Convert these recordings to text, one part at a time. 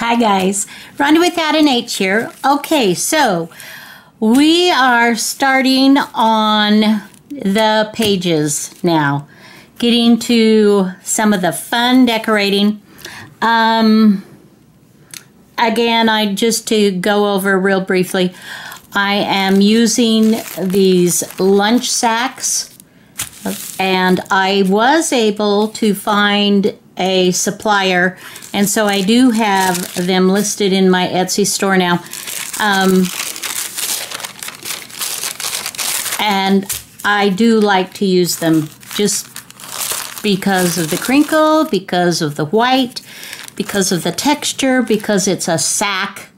Hi guys, Rhonda without an H here. Okay, so we are starting on the pages now, getting to some of the fun decorating. Again, just to go over real briefly, I am using these lunch sacks, and I was able to find a supplier, and so I do have them listed in my Etsy store now. And I do like to use them just because of the crinkle, because of the white, because of the texture, because it's a sack.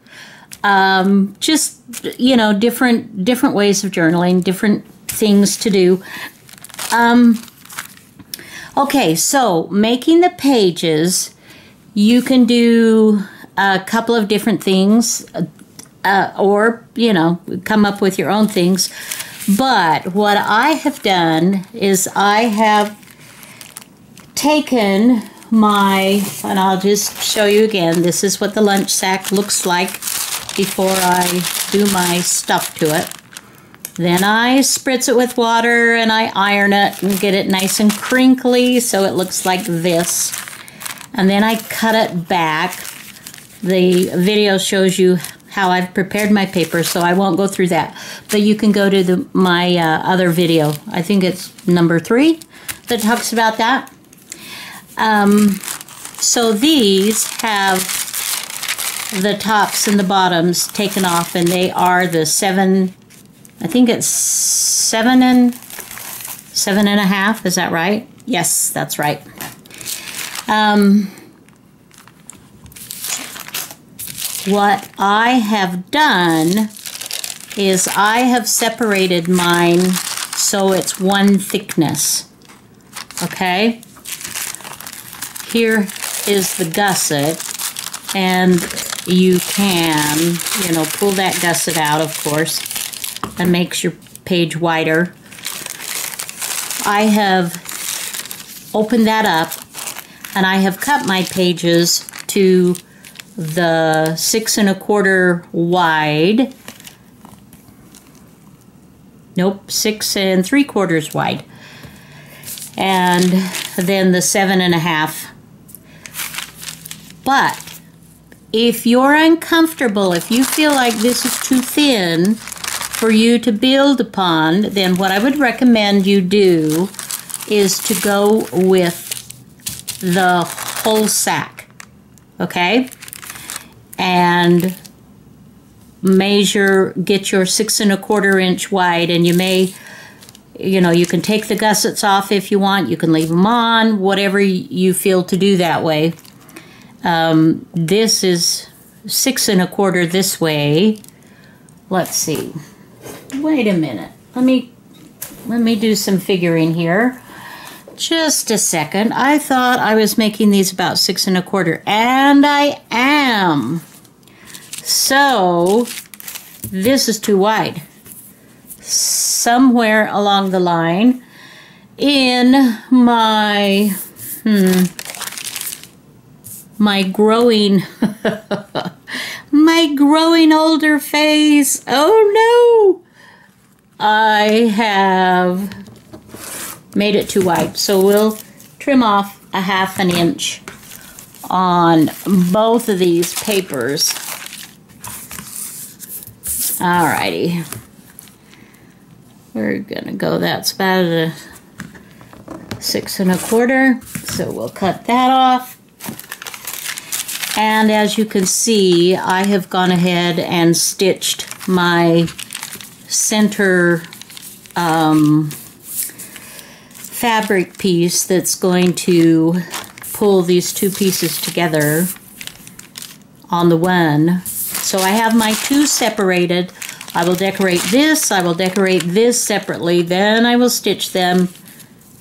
Just, you know, different ways of journaling, different things to do. Okay, so making the pages, you can do a couple of different things, or, you know, come up with your own things. But what I have done is I have taken my, and I'll just show you again, this is what the lunch sack looks like before I do my stuff to it. Then I spritz it with water and I iron it and get it nice and crinkly so it looks like this. And then I cut it back. The video shows you how I've prepared my paper, so I won't go through that. But you can go to my other video. I think it's number 3 that talks about that. So these have the tops and the bottoms taken off, and they are the 7... I think it's 7 and 7.5. Is that right? Yes, that's right. What I have done is I have separated mine so it's one thickness. Okay. Here is the gusset, and you can, you know, pull that gusset out, of course. That makes your page wider. I have opened that up, and I have cut my pages to the 6 1/4 wide. Nope, 6 3/4 wide. And then the 7 1/2. But if you're uncomfortable, if you feel like this is too thin for you to build upon, then what I would recommend you do is to go with the whole sack, okay? And measure, get your 6 1/4 inch wide, and you may, you know, you can take the gussets off if you want, you can leave them on, whatever you feel to do that way. This is 6 1/4 this way. Let's see. Wait a minute. Let me do some figuring here. Just a second. I thought I was making these about 6 1/4, and I am. So this is too wide. Somewhere along the line in my my growing older phase. Oh no. I have made it too wide, so we'll trim off 1/2 inch on both of these papers. Alrighty, we're gonna go, that's about a 6 1/4, so we'll cut that off. And as you can see, I have gone ahead and stitched my center fabric piece that's going to pull these two pieces together on the one. So I have my two separated. I will decorate this separately, then I will stitch them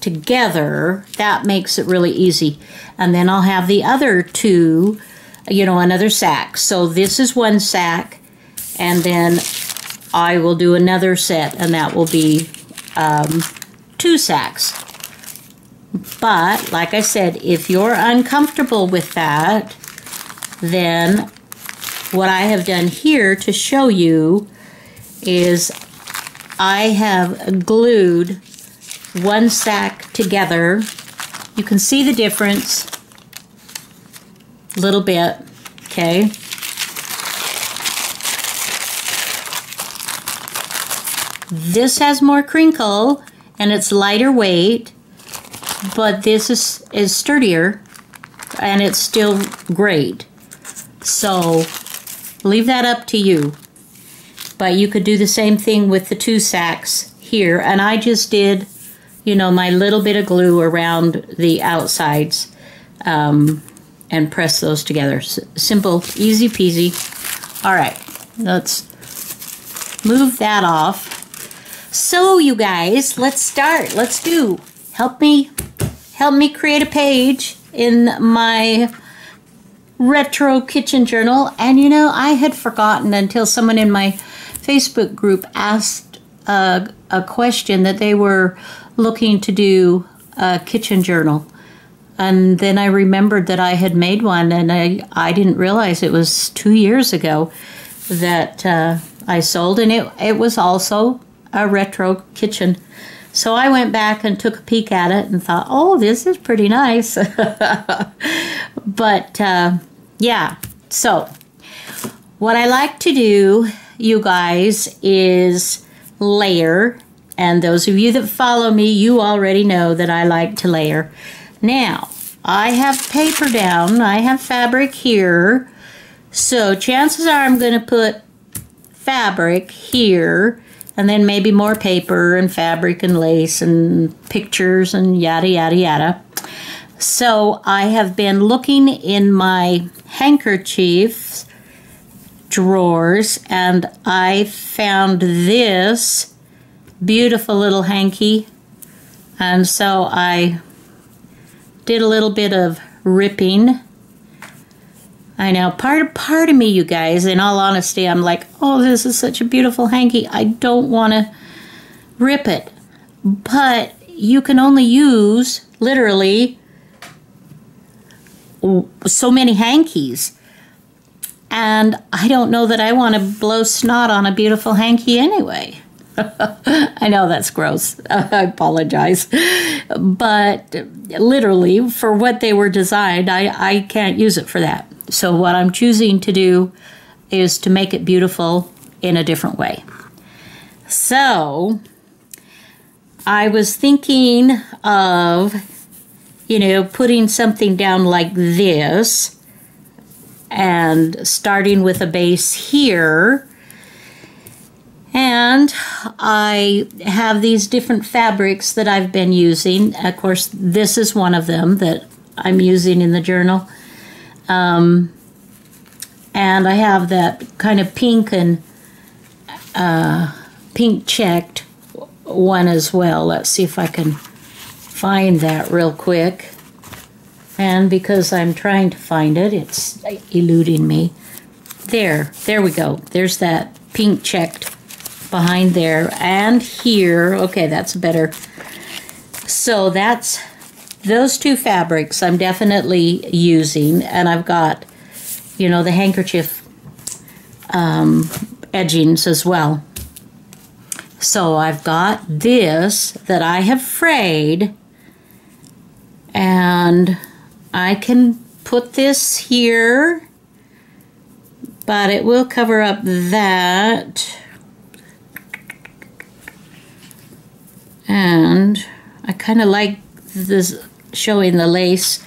together. That makes it really easy. And then I'll have the other two, you know, another sack. So this is one sack, and then I will do another set, and that will be 2 sacks. But like I said, if you're uncomfortable with that, Then what I have done here to show you is I have glued one sack together. You can see the difference a little bit, okay? This has more crinkle and it's lighter weight, but this is sturdier and it's still great. So leave that up to you. But you could do the same thing with the two sacks here. And I just did, you know, my little bit of glue around the outsides and press those together. Simple, easy peasy. All right, let's move that off. So you guys, let's start. Let's do. Help me create a page in my retro kitchen journal. And you know, I had forgotten until someone in my Facebook group asked a question that they were looking to do a kitchen journal. And then I remembered that I had made one, and I didn't realize it was 2 years ago that I sold, and it was also a retro kitchen. So I went back and took a peek at it and thought, oh, this is pretty nice. But yeah, so what I like to do, you guys, is layer. And those of you that follow me, you already know that I like to layer. Now, I have paper down, I have fabric here. So chances are I'm going to put fabric here, and then maybe more paper and fabric and lace and pictures and yada, yada, yada. So I have been looking in my handkerchief drawers, and I found this beautiful little hanky. And so I did a little bit of ripping. I know, part of me, you guys, in all honesty, I'm like, oh, this is such a beautiful hanky. I don't want to rip it. But you can only use, literally, so many hankies. And I don't know that I want to blow snot on a beautiful hanky anyway. I know that's gross. I apologize. But literally, for what they were designed, I can't use it for that. So what I'm choosing to do is to make it beautiful in a different way. So I was thinking of, you know, putting something down like this and starting with a base here. And I have these different fabrics that I've been using. Of course, this is one of them that I'm using in the journal. And I have that kind of pink and pink checked one as well. Let's see if I can find that real quick. And because I'm trying to find it, it's eluding me. There we go. There's that pink checked behind there and here. Okay, that's better. So that's those two fabrics I'm definitely using, and I've got, you know, the handkerchief edgings as well. So I've got this that I have frayed, and I can put this here, but it will cover up that. And I kind of like this showing the lace,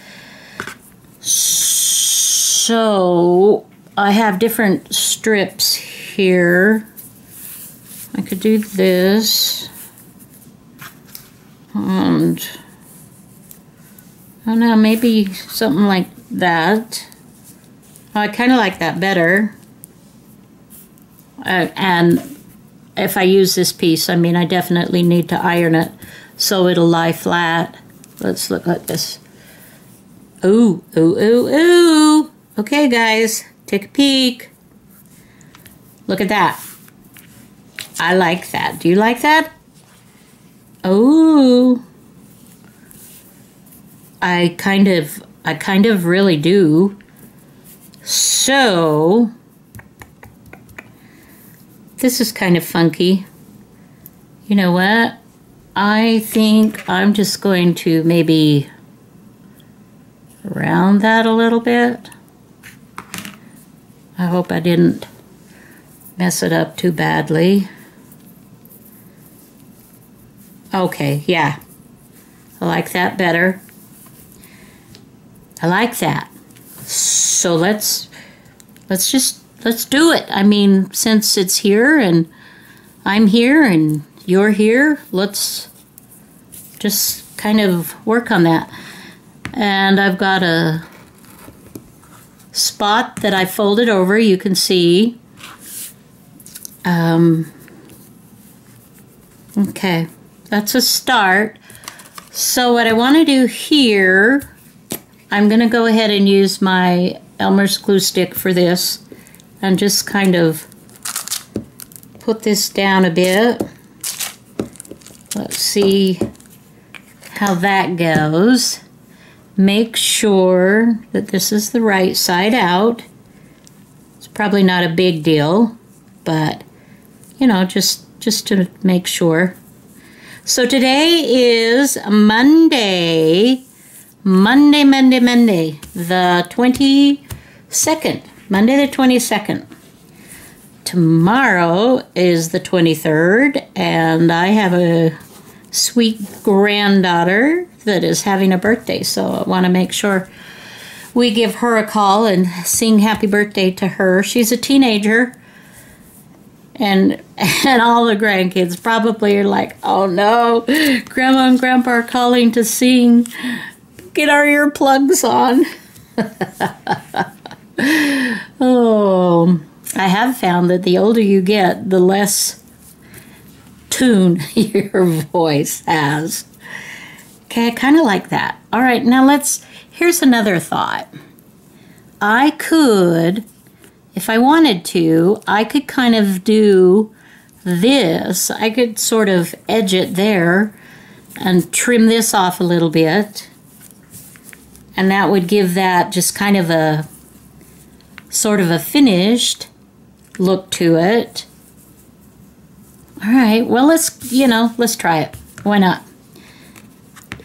so I have different strips here. I could do this, and I don't know, maybe something like that. I kind of like that better. And if I use this piece, I mean, I definitely need to iron it so it'll lie flat. Let's look at this. Ooh, ooh, ooh, ooh. Okay, guys, take a peek. Look at that. I like that. Do you like that? Ooh. I kind of really do. So this is kind of funky. You know what? I think I'm just going to maybe round that a little bit. I hope I didn't mess it up too badly. Okay, yeah. I like that better. I like that. So let's do it. I mean, since it's here and I'm here and you're here, let's just kind of work on that. And I've got a spot that I folded over. You can see. Okay, that's a start. So what I want to do here, I'm going to go ahead and use my Elmer's glue stick for this and just kind of put this down a bit. Let's see how that goes. Make sure that this is the right side out. It's probably not a big deal, but you know, just to make sure. So today is Monday, the 22nd. Monday the 22nd. Tomorrow is the 23rd, and I have a sweet granddaughter that is having a birthday, so I want to make sure we give her a call and sing happy birthday to her. She's a teenager. And all the grandkids probably are like, oh no, Grandma and Grandpa are calling to sing. Get our earplugs on. Oh, I have found that the older you get, the less tune your voice has. Okay, I kind of like that. All right, now here's another thought. I could, if I wanted to, I could kind of do this. I could sort of edge it there and trim this off a little bit. And that would give that just kind of a sort of a finished look to it. All right, well, let's try it. Why not?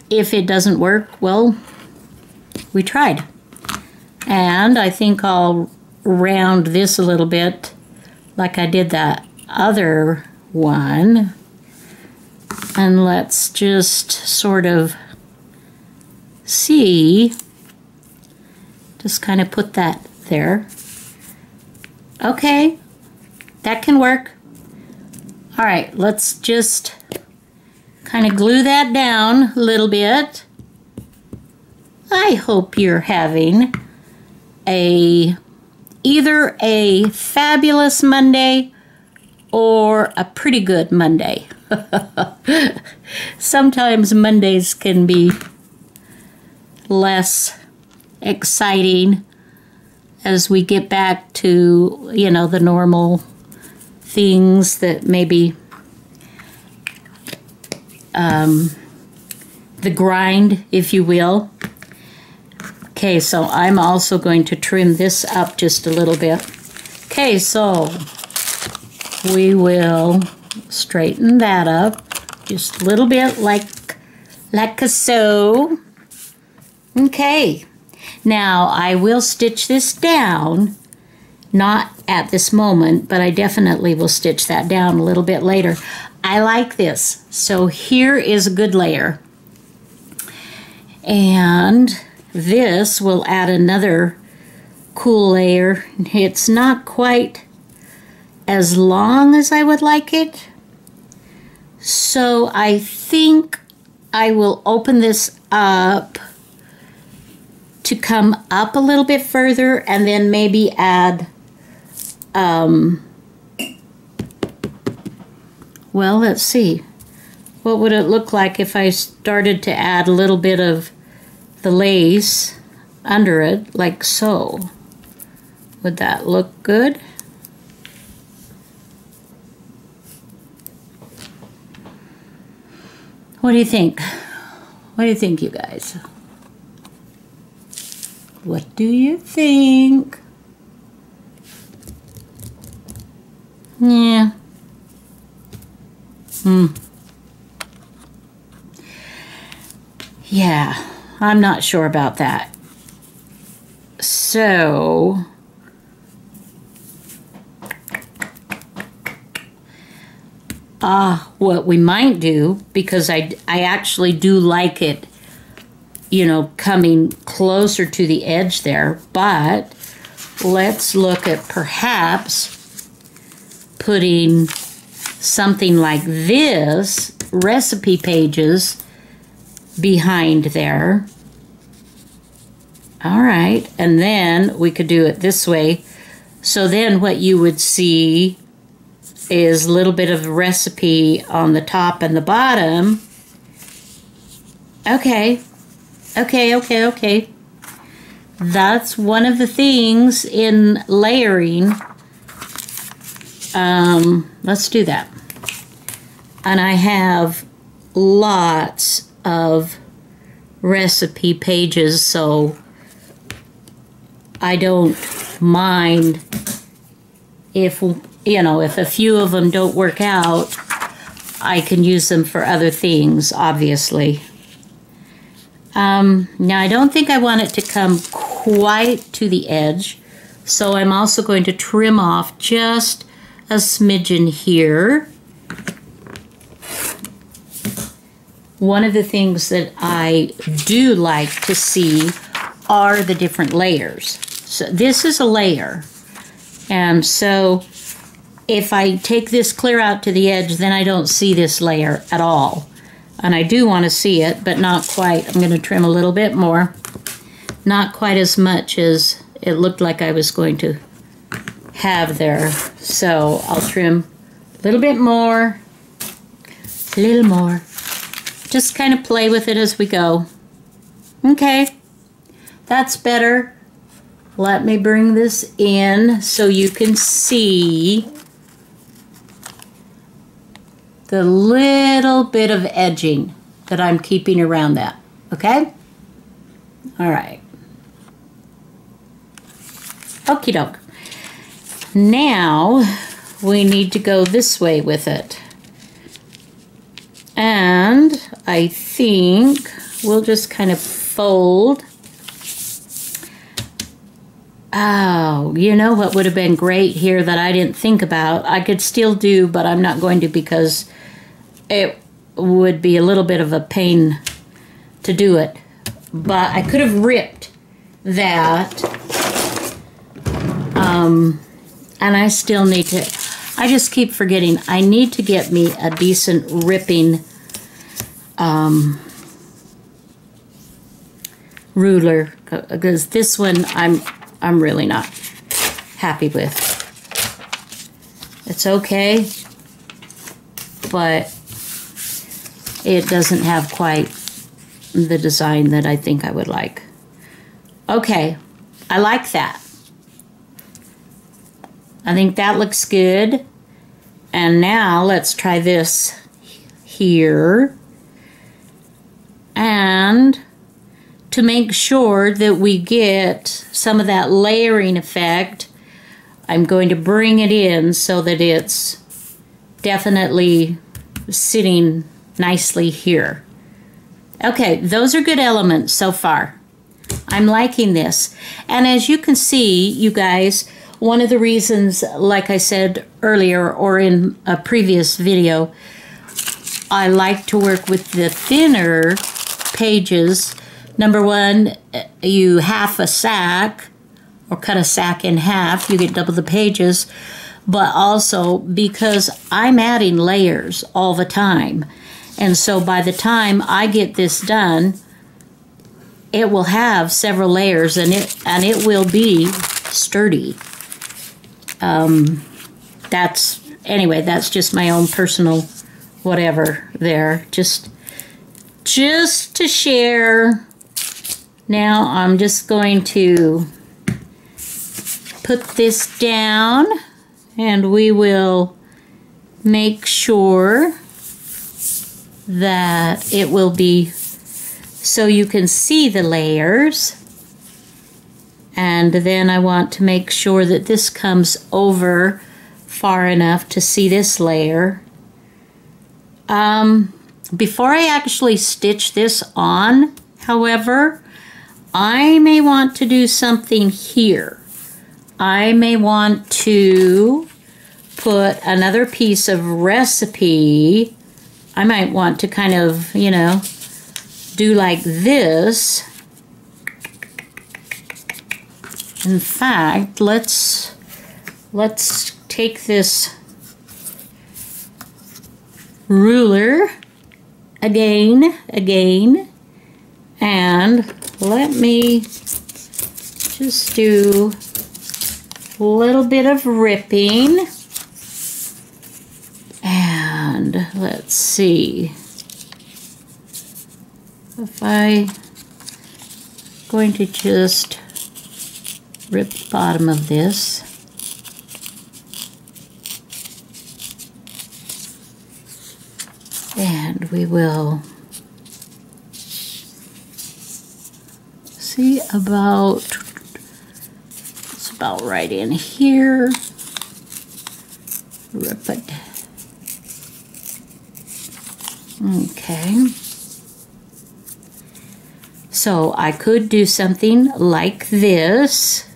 If it doesn't work, well, we tried. And I think I'll round this a little bit like I did that other one, and let's just sort of see, just kind of put that there. Okay, that can work. All right, let's just kind of glue that down a little bit. I hope you're having either a fabulous Monday or a pretty good Monday. Sometimes Mondays can be less exciting as we get back to, you know, the normal things that maybe the grind, if you will. Okay, so I'm also going to trim this up just a little bit. Okay, so we will straighten that up just a little bit like so. Okay, now I will stitch this down, not at this moment, but I definitely will stitch that down a little bit later. I like this. So here is a good layer. And this will add another cool layer. It's not quite as long as I would like it. So I think I will open this up to come up a little bit further and then maybe add, well, let's see. What would it look like if I started to add a little bit of the lace under it, like so? Would that look good? What do you think? What do you think, you guys? What do you think? Yeah. Yeah, I'm not sure about that. So, what we might do, because I actually do like it, you know, coming closer to the edge there, but let's look at perhaps putting something like this, recipe pages, behind there. All right, and then we could do it this way. So then what you would see is a little bit of recipe on the top and the bottom. Okay. That's one of the things in layering. Let's do that. And I have lots of recipe pages, so I don't mind if, you know, if a few of them don't work out, I can use them for other things, obviously. Now, I don't think I want it to come quite to the edge, so I'm also going to trim off just a smidgen here. One of the things that I do like to see are the different layers. So this is a layer, and so if I take this clear out to the edge, then I don't see this layer at all. And I do want to see it, but not quite. I'm going to trim a little bit more. Not quite as much as it looked like I was going to have there. So I'll trim a little bit more, a little more. Just kind of play with it as we go. Okay, that's better. Let me bring this in so you can see the little bit of edging that I'm keeping around that, okay? All right. Okie doke. Now we need to go this way with it. And I think we'll just kind of fold. Oh, you know what would have been great here that I didn't think about? I could still do, but I'm not going to because it would be a little bit of a pain to do it. But I could have ripped that. And I still need to, I just keep forgetting, I need to get me a decent ripping ruler, because this one I'm really not happy with. It's okay, but it doesn't have quite the design that I think I would like. Okay, I like that. I think that looks good. And now let's try this here. And to make sure that we get some of that layering effect, I'm going to bring it in so that it's definitely sitting nicely here. Okay, those are good elements so far. I'm liking this. And as you can see, you guys, one of the reasons, like I said earlier or in a previous video, I like to work with the thinner pages. Number one, you half a sack or cut a sack in half, you get double the pages, but also because I'm adding layers all the time. And so by the time I get this done, it will have several layers and it will be sturdy. That's just my own personal whatever there, just to share. Now I'm just going to put this down, and we will make sure that it will be so you can see the layers. And then I want to make sure that this comes over far enough to see this layer. Before I actually stitch this on, however, I may want to do something here. I may want to put another piece of recipe. I might want to kind of, you know, do like this. In fact, let's take this ruler again, and let me just do a little bit of ripping. And let's see if I'm going to just rip the bottom of this. And we will see about, it's about right in here. Rip it. Okay. So I could do something like this.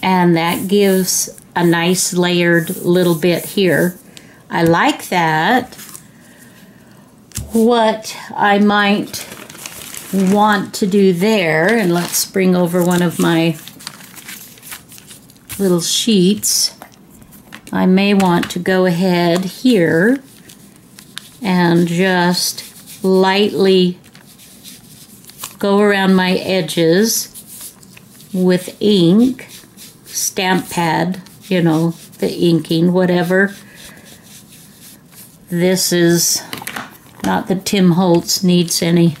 And that gives a nice layered little bit here. I like that. What I might want to do there, and let's bring over one of my little sheets. I may want to go ahead here and just lightly go around my edges with ink, stamp pad, you know, the inking, whatever. This is not that Tim Holtz needs any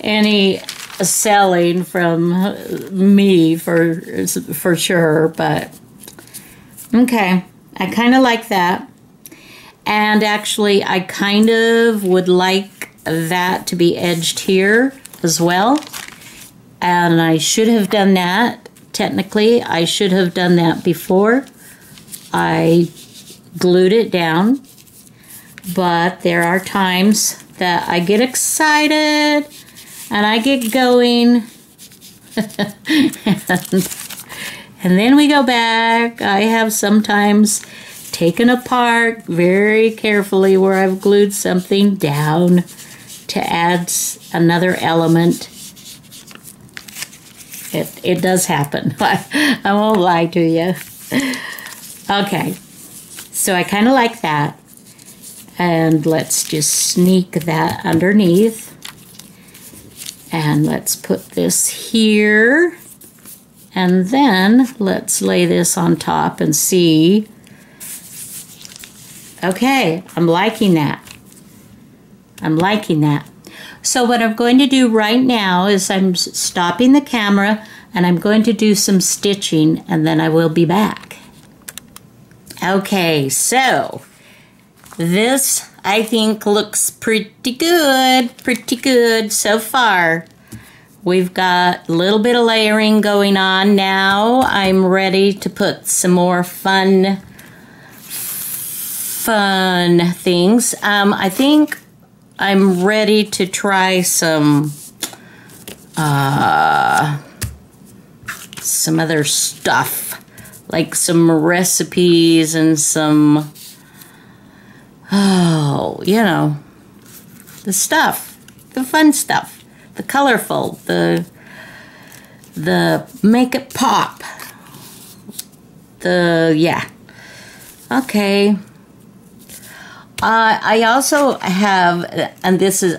any selling from me for sure, but okay, I kind of like that. And actually, I kind of would like that to be edged here as well. And I should have done that. Technically, I should have done that before I glued it down. But there are times that I get excited and I get going. And then we go back. I have sometimes taken apart very carefully where I've glued something down to add another element. It does happen. I won't lie to you. Okay, so I kind of like that. And let's just sneak that underneath. And let's put this here. And then let's lay this on top and see. Okay, I'm liking that. I'm liking that. So what I'm going to do right now is I'm stopping the camera and I'm going to do some stitching, and then I will be back. Okay, so this I think looks pretty good so far. We've got a little bit of layering going on now. I'm ready to put some more fun things. I think I'm ready to try some other stuff, like some recipes and some, oh, you know, the stuff, the fun stuff. The colorful, the make it pop, the, yeah. Okay. I also have, and this is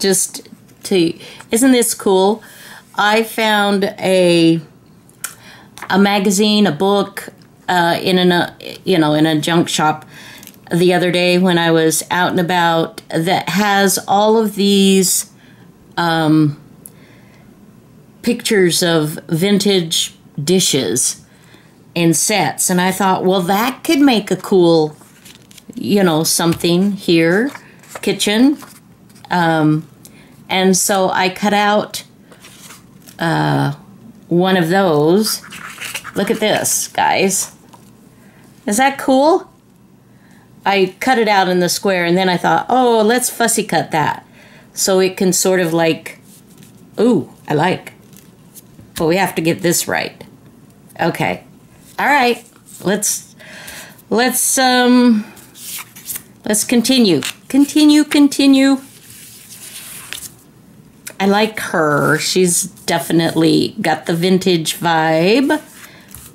just to, isn't this cool? I found a magazine, a book, in a junk shop the other day when I was out and about, that has all of these pictures of vintage dishes in sets. And I thought, well, that could make a cool, you know, something here, kitchen. And so I cut out one of those Look at this, guys. Is that cool? I cut it out in the square and then I thought, oh, let's fussy cut that. So it can sort of like, ooh, I like. But we have to get this right. Okay. All right. Let's continue. Continue. I like her. She's definitely got the vintage vibe.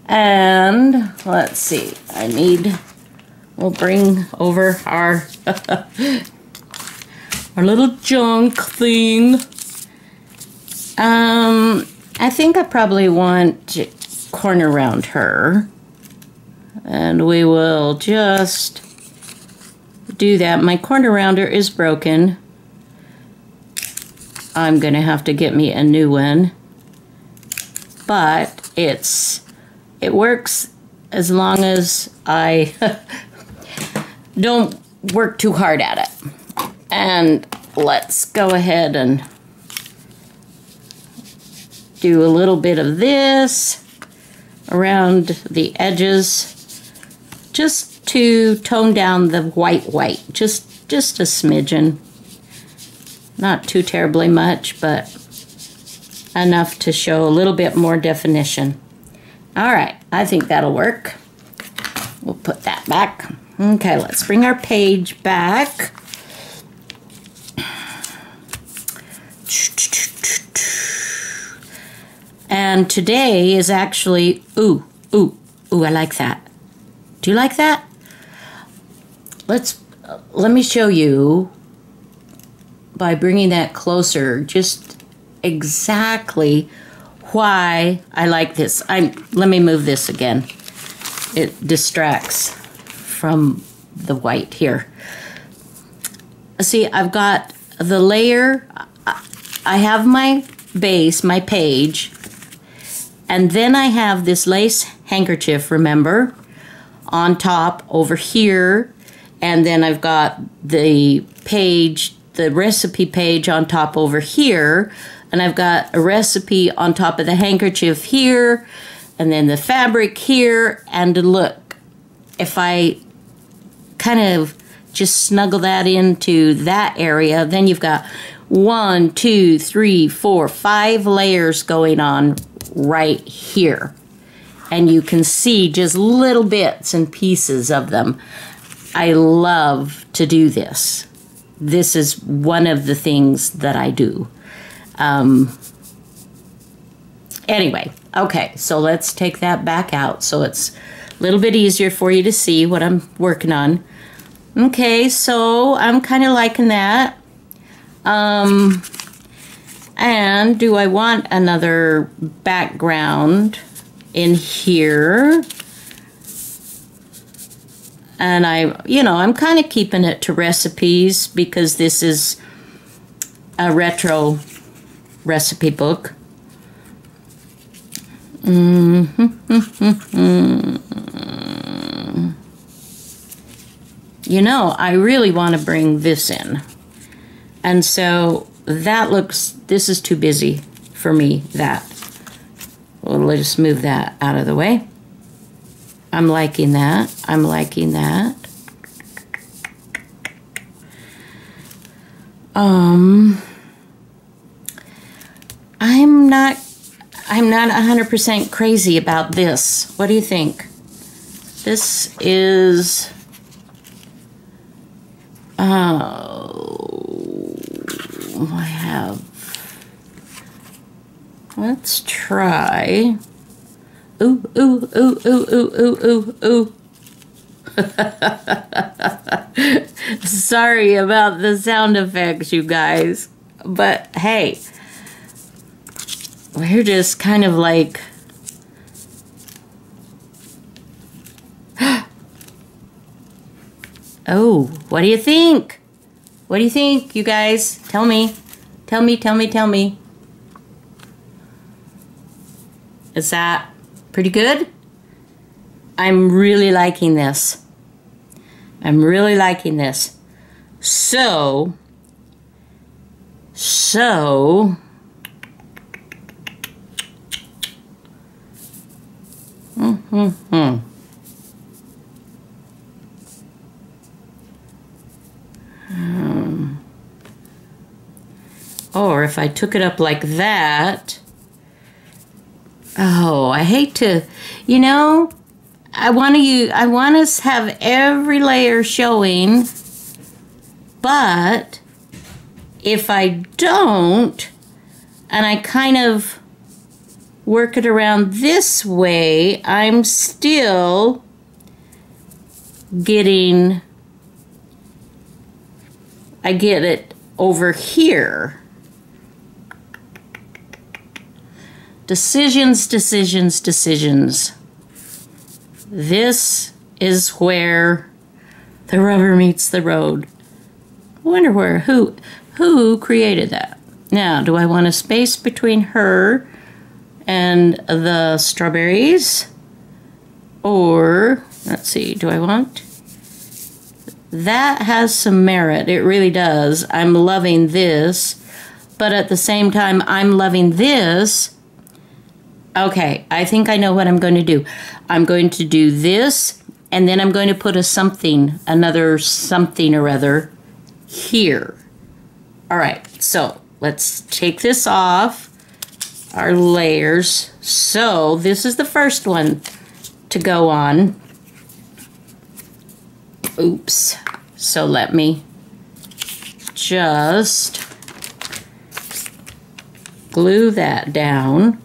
And let's see. I need, we'll bring over our our little junk thing. I think I probably want a corner around her. And we will just do that. My corner rounder is broken. I'm gonna have to get me a new one, but it works as long as I don't work too hard at it. And let's go ahead and do a little bit of this around the edges, just to tone down the white, just a smidgen. Not too terribly much, but enough to show a little bit more definition. All right, I think that'll work. We'll put that back. Okay, let's bring our page back. And today is actually, ooh, I like that. Do you like that? Let me show you by bringing that closer, just exactly why I like this. Let me move this again. It distracts from the white here. See, I've got the layer. I have my base, my page, and then I have this lace handkerchief, remember, on top over here, and then I've got the page, the recipe page on top over here, and I've got a recipe on top of the handkerchief here, and then the fabric here, and look, if I kind of just snuggle that into that area, then you've got 5 layers going on right here, and you can see just little bits and pieces of them. I love to do this. This is one of the things that I do. Anyway, okay, so let's take that back out so it's a little bit easier for you to see what I'm working on. Okay, so I'm kind of liking that. And do I want another background in here? And I'm kind of keeping it to recipes because this is a retro recipe book. You know, I really want to bring this in. And so this is too busy for me, that. Well, let's just move that out of the way. I'm liking that. I'm liking that. I'm not 100% crazy about this. What do you think? This is let's try. Ooh. Sorry about the sound effects, you guys. But hey, we're just kind of like, oh, what do you think? What do you think, you guys? Tell me. Tell me. Is that pretty good? I'm really liking this. So, Mm-hmm. Or if I took it up like that, oh, I hate to, you know, I want us to have every layer showing, but if I don't, and I kind of work it around this way, I'm still getting, I get it over here. Decisions, decisions, decisions. This is where the rubber meets the road. I wonder where, who created that? Now, do I want a space between her and the strawberries? Or, let's see, do I want? That has some merit, it really does. I'm loving this, but at the same time, I'm loving this. Okay, I think I know what I'm going to do. I'm going to do this, and then I'm going to put a something, another something or other here. All right, so let's take this off our layers. So this is the first one to go on. Oops. So let me just glue that down.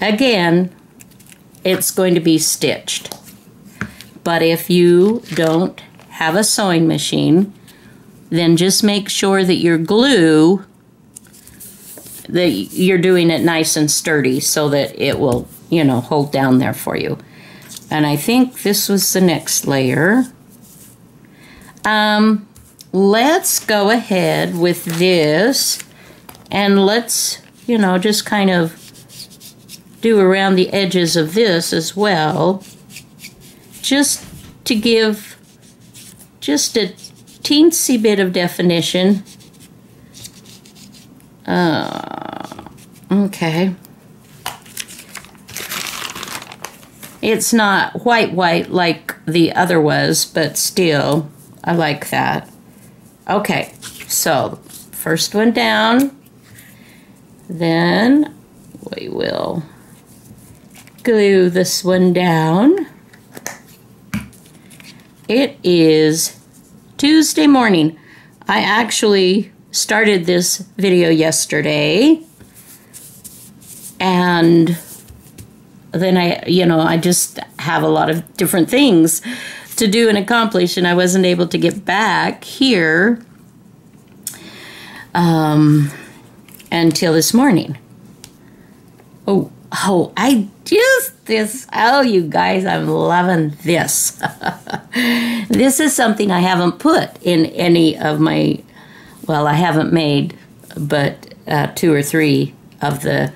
Again, it's going to be stitched, but if you don't have a sewing machine, then just make sure that your glue, that you're doing it nice and sturdy so that it will, you know, hold down there for you. And I think this was the next layer. Let's go ahead with this and let's, you know, just kind of do around the edges of this as well, just to give just a teensy bit of definition. Okay. It's not white like the other was, but still, I like that. Okay, so first one down, then we will glue this one down. It is Tuesday morning. I actually started this video yesterday, and then I, you know, I just have a lot of different things to do and accomplish, and I wasn't able to get back here until this morning. Oh, I just this. Oh, you guys, I'm loving this. This is something I haven't put in any of my, well, I haven't made, but 2 or 3 of the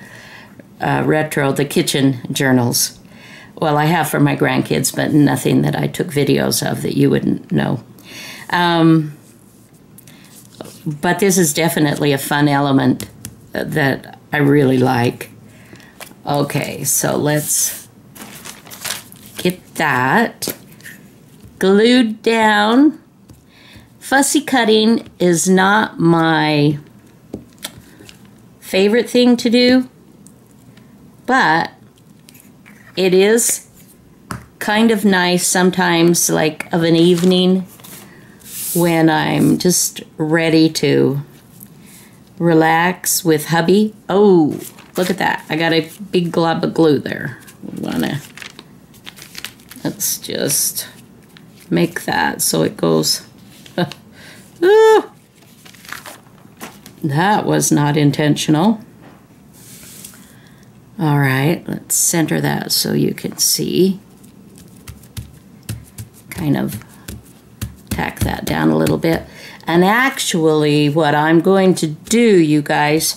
the kitchen journals. Well, I have for my grandkids, but nothing that I took videos of that you wouldn't know. But this is definitely a fun element that I really like. Okay, so let's get that glued down. Fussy cutting is not my favorite thing to do, but it is kind of nice sometimes, like of an evening when I'm just ready to relax with hubby. Oh, look at that. I got a big glob of glue there. Let's just make that so it goes. Ooh, that was not intentional. All right, let's center that so you can see. Kind of tack that down a little bit. And actually what I'm going to do, you guys,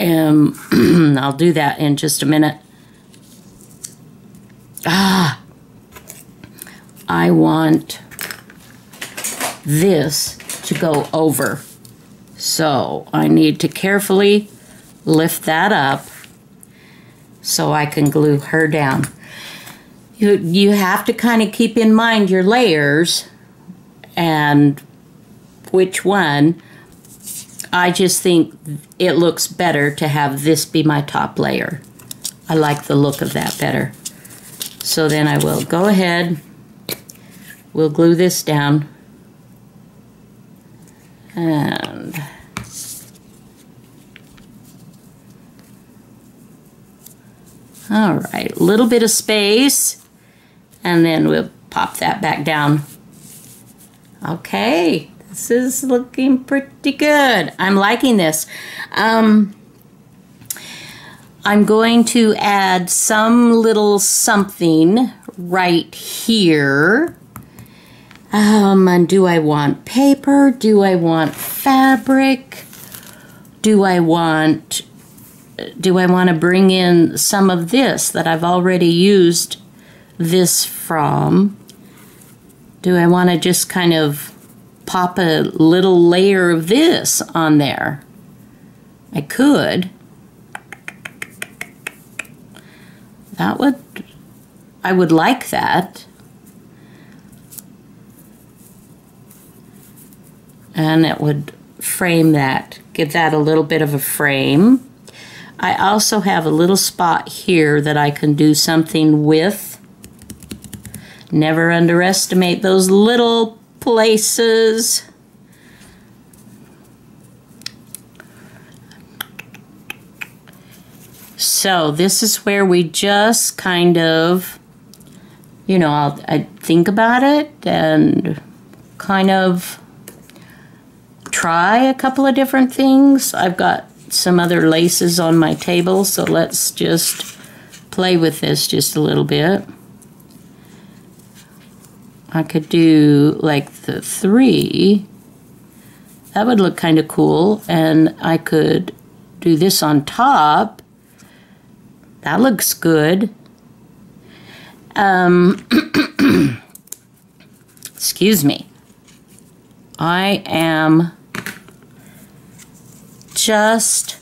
I'll do that in just a minute. I want this to go over. So I need to carefully lift that up so I can glue her down. You have to kind of keep in mind your layers and which one. I just think it looks better to have this be my top layer. I like the look of that better. So then I will go ahead, we'll glue this down, and all right, a little bit of space, and then we'll pop that back down. Okay, this is looking pretty good. I'm liking this. I'm going to add some little something right here. And do I want paper? Do I want fabric? Do I want to bring in some of this that I've already used this from? Do I want to just kind of pop a little layer of this on there? I could. I would like that. And it would frame that, give that a little bit of a frame. I also have a little spot here that I can do something with. Never underestimate those little places. So this is where we just kind of, you know, I think about it and kind of try a couple of different things. I've got some other laces on my table, so let's just play with this just a little bit. I could do like the 3. That would look kind of cool. And I could do this on top. That looks good. Excuse me. I am just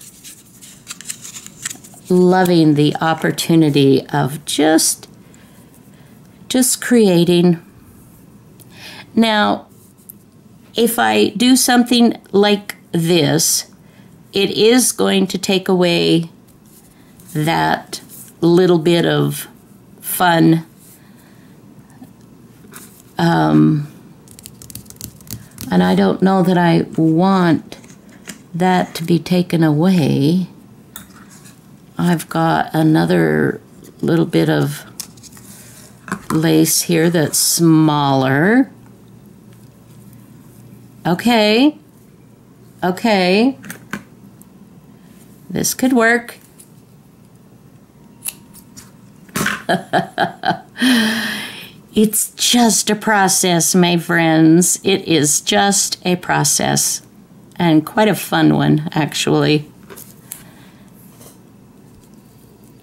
loving the opportunity of just creating. Now, if I do something like this, it is going to take away that little bit of fun. And I don't know that I want that to be taken away. I've got another little bit of lace here that's smaller. Okay, okay. This could work. It's just a process, my friends. It is just a process, and quite a fun one, actually.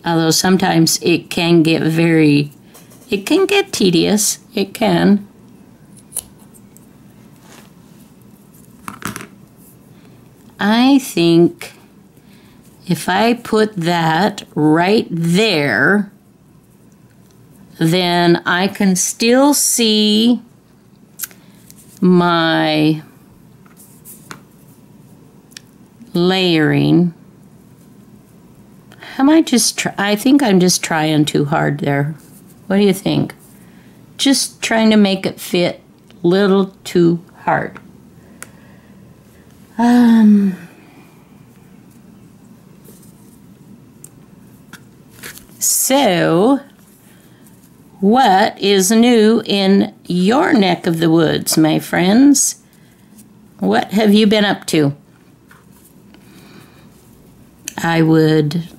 Although sometimes it can get it can get tedious. It can. I think if I put that right there, then I can still see my layering. I think I'm just trying too hard there. What do you think? Just trying to make it fit a little too hard. So what is new in your neck of the woods, my friends? What have you been up to? I would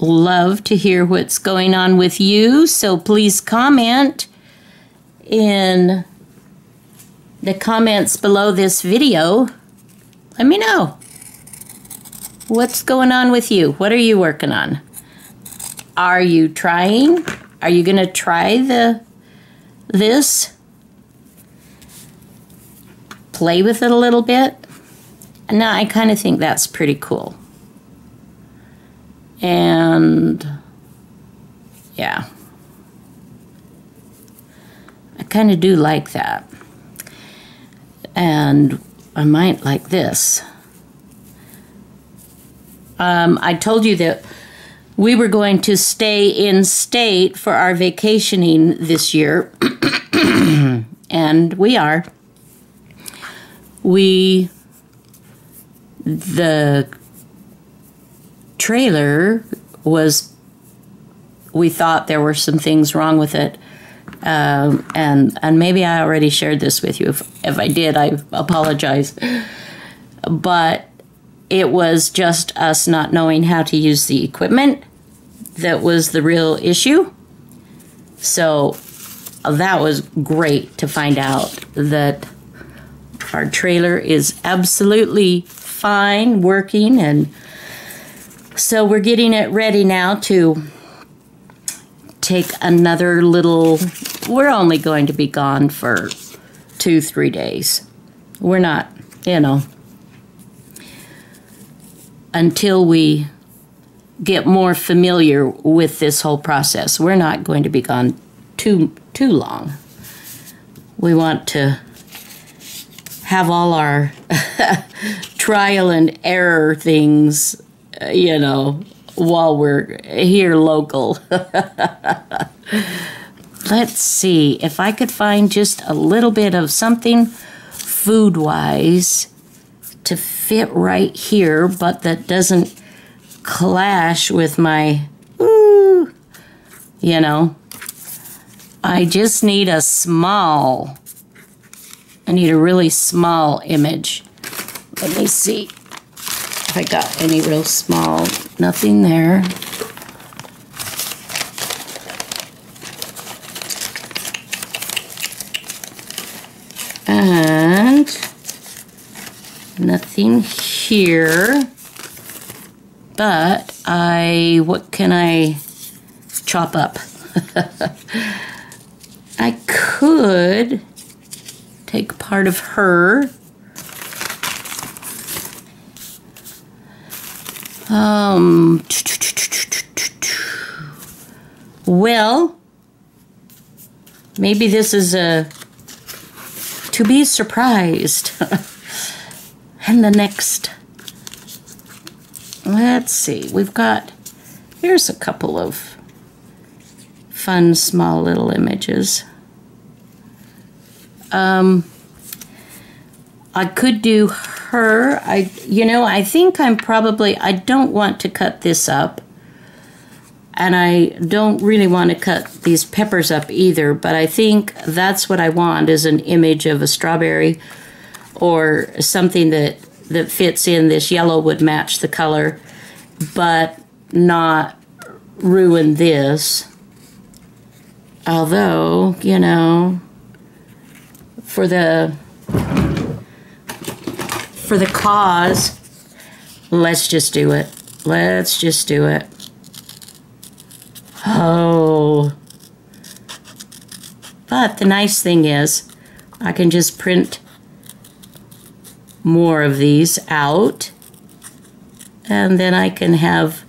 love to hear what's going on with you, so please comment in the comments below this video. Let me know what's going on with you. What are you working on? Are you trying? Are you going to try this? Play with it a little bit? No, I kind of think that's pretty cool. And Yeah. I kind of do like that. And I might like this. I told you that we were going to stay in state for our vacationing this year. And we are. The trailer was, we thought there were some things wrong with it. And maybe I already shared this with you. If I did, I apologize. But it was just us not knowing how to use the equipment that was the real issue. So that was great to find out that our trailer is absolutely fine, working, and so we're getting it ready now to take another little, we're only going to be gone for 2-3 days. We're not, you know, until we get more familiar with this whole process. We're not going to be gone too long. We want to have all our trial and error things, you know, while we're here local. Let's see if I could find just a little bit of something food-wise to fit right here, but that doesn't clash with my, ooh, you know. I just need a small, I need a really small image. Let me see if I got any real small. Nothing there. And nothing here. But what can I chop up? I could take part of her. Well, maybe this is a to be surprised. And the next, let's see, we've got, here's a couple of fun small little images. I could do her. You know, I think I'm probably, I don't want to cut this up, and I don't really want to cut these peppers up either, but I think that's what I want, is an image of a strawberry or something that fits in. This yellow would match the color, but not ruin this. Although, you know, for the cause, let's just do it. Let's just do it. Oh. But the nice thing is, I can just print more of these out, and then I can have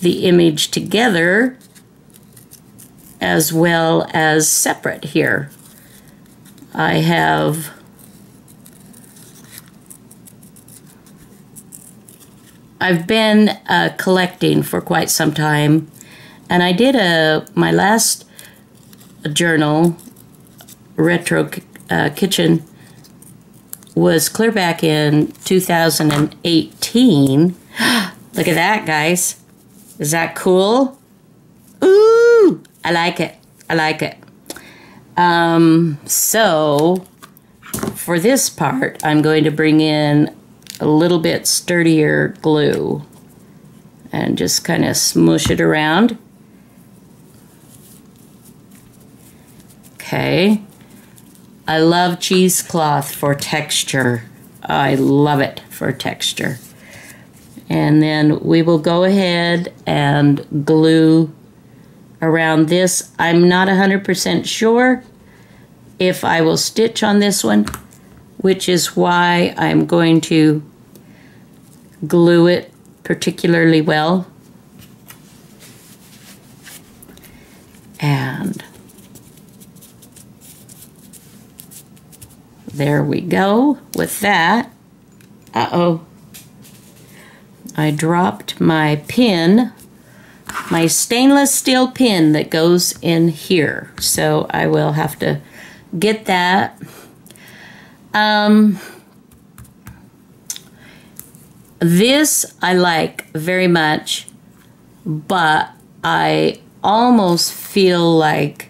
the image together as well as separate here. I have been collecting for quite some time, and I did my last journal, Retro Kitchen, was clear back in 2018. Look at that, guys. Is that cool? Ooh, I like it. I like it. So for this part, I'm going to bring in a little bit sturdier glue and just kind of smoosh it around. Okay. I love cheesecloth for texture. I love it for texture. And then we will go ahead and glue around this. I'm not 100% sure if I will stitch on this one, which is why I'm going to glue it particularly well. and there we go with that. Uh-oh, I dropped my pin, my stainless steel pin that goes in here, so I will have to get that. This I like very much, but I almost feel like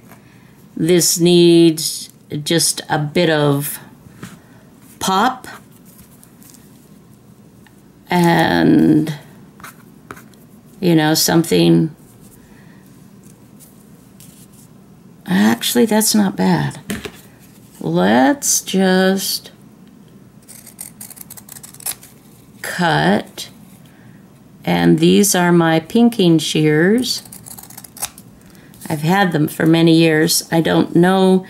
this needs just a bit of pop, and you know, something. Actually, that's not bad. Let's just cut, and these are my pinking shears. I've had them for many years. I don't know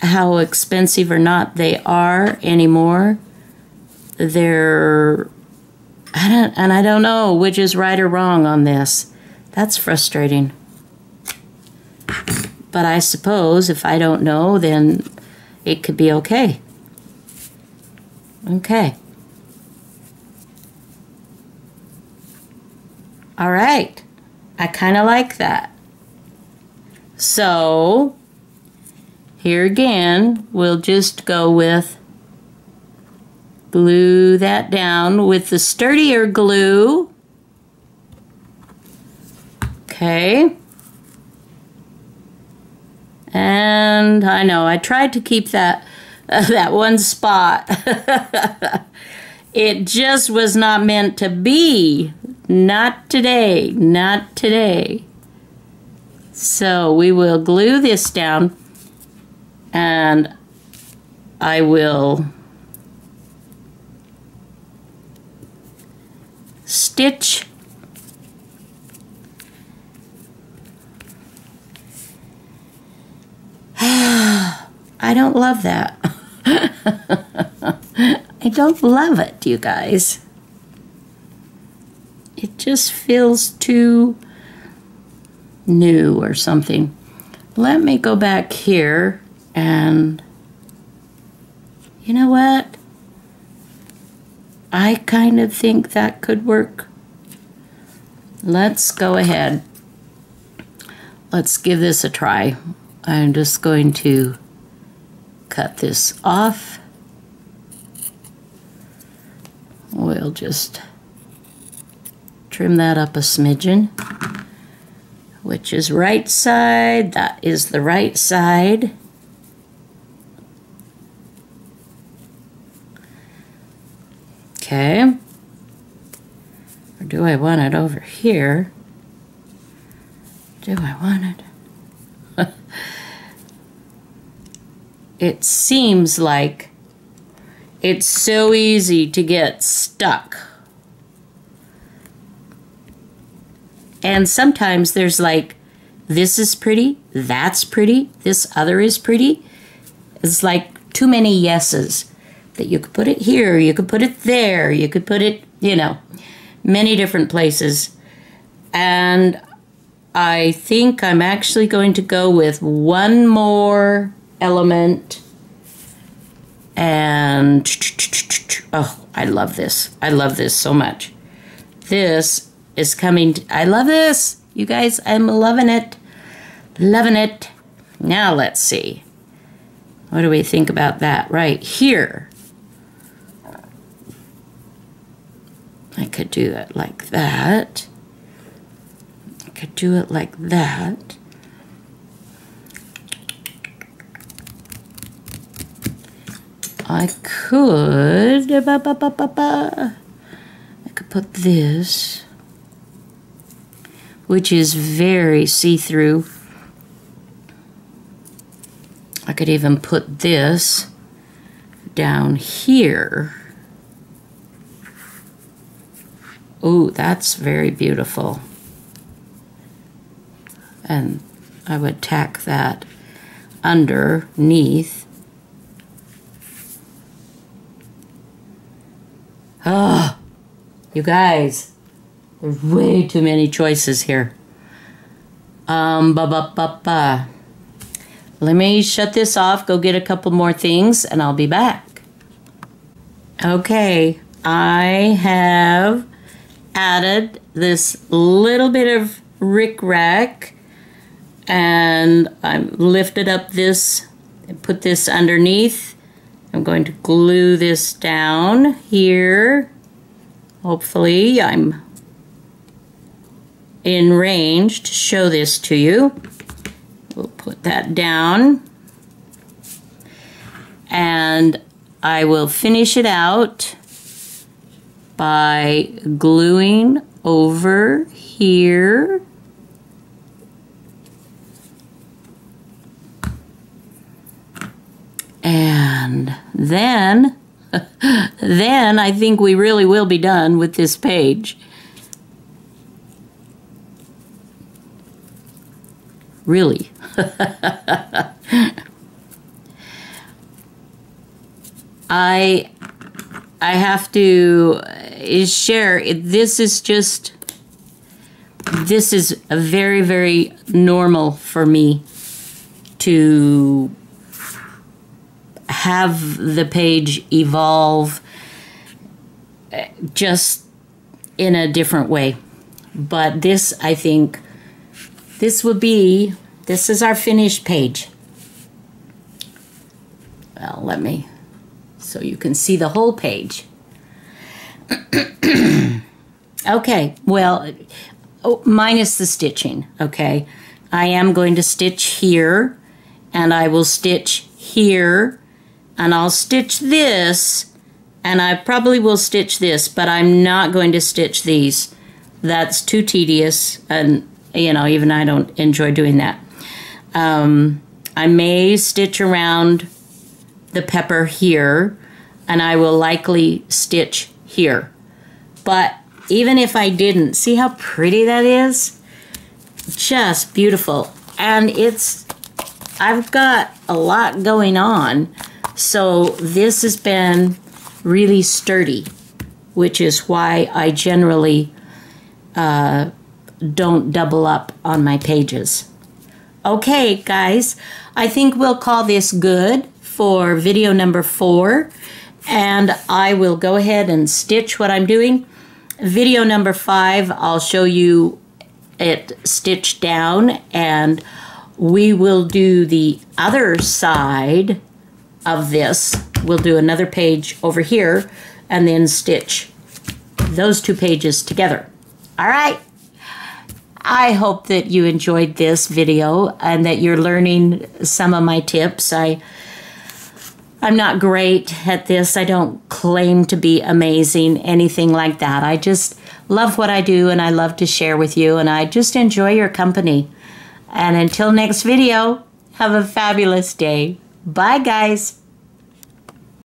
how expensive or not they are anymore. They're, and I don't know which is right or wrong on this. That's frustrating. But I suppose if I don't know, then it could be okay. Okay. All right. I kind of like that. So here again, we'll just go with glue that down with the sturdier glue. Okay. And I know I tried to keep that that one spot. It just was not meant to be. Not today, not today. So we will glue this down, and I will stitch I don't love that. I don't love it, you guys. It just feels too new or something. Let me go back here, and you know what? I kind of think that could work. Let's go ahead. Let's give this a try. I'm just going to cut this off. We'll just trim that up a smidgen, which is right side. That is the right side. Okay. Or do I want it over here? Do I want it? It seems like it's so easy to get stuck. And sometimes there's like, this is pretty, that's pretty, this other is pretty. It's like too many yeses. That you could put it here, you could put it there, you could put it, you know, many different places. And I think I'm actually going to go with one more element. And oh, I love this. I love this so much. This is coming. I love this. You guys, I'm loving it. Loving it. Now let's see. What do we think about that right here? I could do that like that. I could do it like that. I could. I could put this, which is very see-through. I could even put this down here. Oh, that's very beautiful. And I would tack that underneath. Oh, you guys. There's way too many choices here. Let me shut this off, go get a couple more things, and I'll be back. Okay, I have added this little bit of rickrack, and I've lifted up this and put this underneath. I'm going to glue this down here. Hopefully I'm in range to show this to you. We'll put that down, and I will finish it out by gluing over here. And then I think we really will be done with this page. Really. I have to share, this is just, this is a very, very normal for me to have the page evolve just in a different way. But this, I think, this will be, this is our finished page. Well, let me, so you can see the whole page. Okay, well, minus the stitching, okay? I am going to stitch here, and I will stitch here, and I'll stitch this, and I probably will stitch this, but I'm not going to stitch these. That's too tedious, and you know, even I don't enjoy doing that. I may stitch around the pepper here, and I will likely stitch here. But even if I didn't, see how pretty that is? Just beautiful. And it's, I've got a lot going on, so this has been really sturdy, which is why I generally don't double up on my pages. Okay, guys, I think we'll call this good for video number 4, and I will go ahead and stitch what I'm doing. Video number 5, I'll show you it stitched down, and we will do the other side of this. We'll do another page over here and then stitch those two pages together. All right. I hope that you enjoyed this video and that you're learning some of my tips. I'm not great at this. I don't claim to be amazing, anything like that. I just love what I do, and I love to share with you, and I just enjoy your company. And until next video, have a fabulous day. Bye, guys.